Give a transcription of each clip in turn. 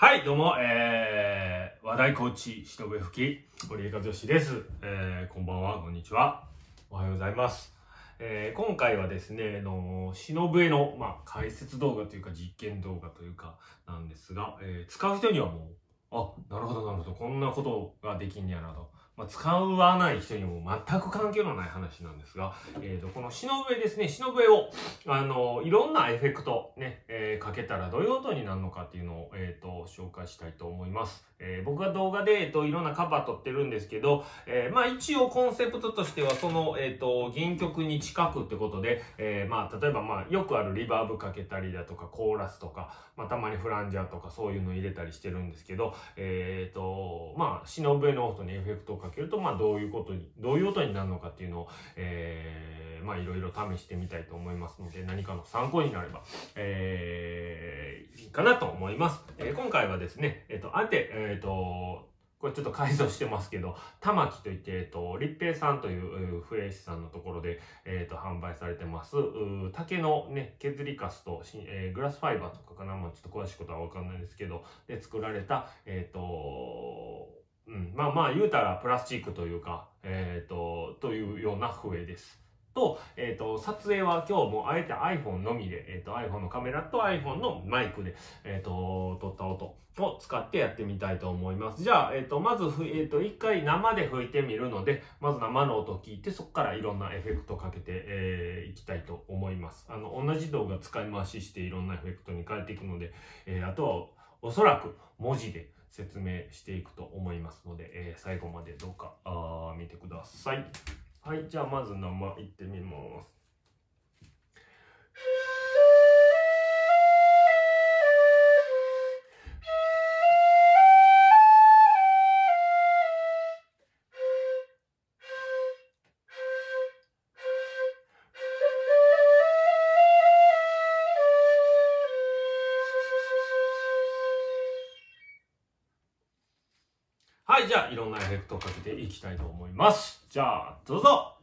はい、どうも、話題コーチ一笛吹き堀江和義です。こんばんは、こんにちは。おはようございます。今回はですね、篠笛の、解説動画というか実験動画というかなんですが、使う人にはもう、なるほどなるほど、こんなことができんやなと。使わない人にも全く関係のない話なんですが、この篠笛ですね、篠笛を、いろんなエフェクトね、かけたらどういう音になるのかっていうのを、紹介したいと思います。僕が動画で、いろんなカバー撮ってるんですけど、一応コンセプトとしては、その、原曲に近くってことで、例えば、よくあるリバーブかけたりだとか、コーラスとか、たまにフランジャーとかそういうの入れたりしてるんですけど、篠笛の音にエフェクトをかけると、どういう音になるのかっていうのを、いろいろ試してみたいと思いますので、何かの参考になれば、いいかなと思います。今回はですね、これちょっと改造してますけど、玉木といって、立平さんという笛師さんのところで、販売されてます、竹のね、削りカスと、グラスファイバーとかかな、ちょっと詳しいことはわかんないですけど、で作られた、言うたらプラスチックというか、というような笛です。と、撮影は今日もあえて iPhone のみで、iPhone のカメラと iPhone のマイクで、撮った音を使ってやってみたいと思います。じゃあ、まず、一回生で吹いてみるので、まず生の音を聞いて、そこからいろんなエフェクトをかけて、いきたいと思います。同じ動画使い回ししていろんなエフェクトに変えていくので、あとはおそらく文字で説明していくと思いますので、最後までどうか見てください。はい、じゃあまず生いってみます。はい、じゃあいろんなエフェクトをかけていきたいと思います。じゃあ、どうぞ。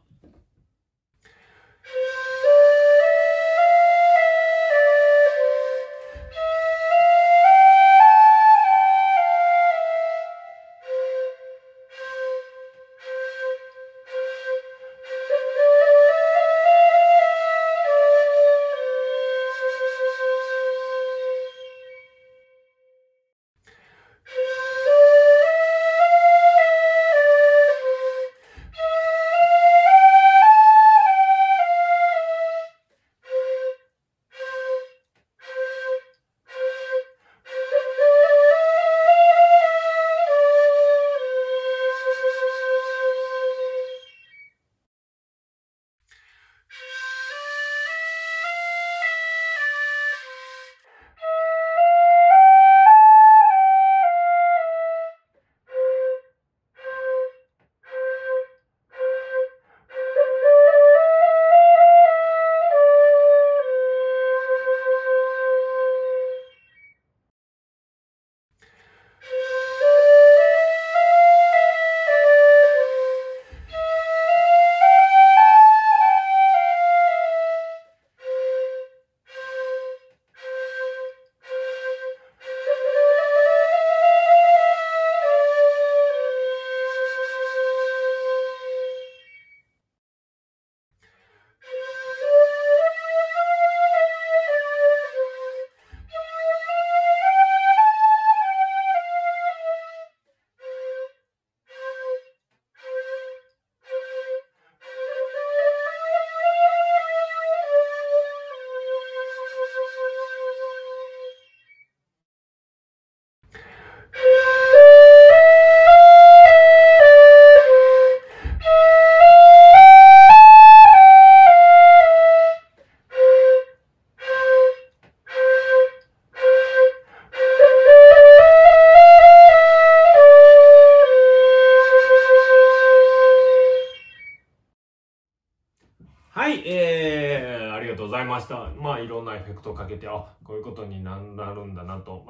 はい、ありがとうございました。いろんなエフェクトをかけて、こういうことになるんだなと、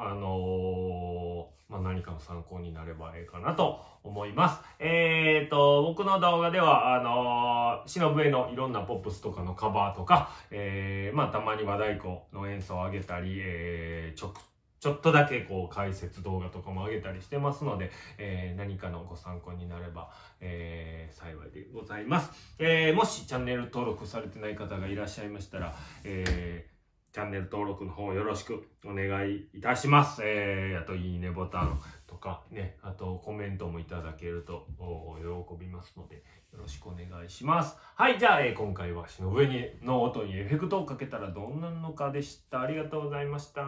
何かの参考になればいいかなと思います。僕の動画では、篠笛のいろんなポップスとかのカバーとか、たまに和太鼓の演奏を上げたり、ちょっとだけこう解説動画とかも上げたりしてますので、何かのご参考になれば、幸いでございます。もしチャンネル登録されてない方がいらっしゃいましたら、チャンネル登録の方よろしくお願いいたします。あといいねボタンとかね、あとコメントもいただけると喜びますので、よろしくお願いします。はい、じゃあ、今回は足の上の音にエフェクトをかけたらどうなるのかでした。ありがとうございました。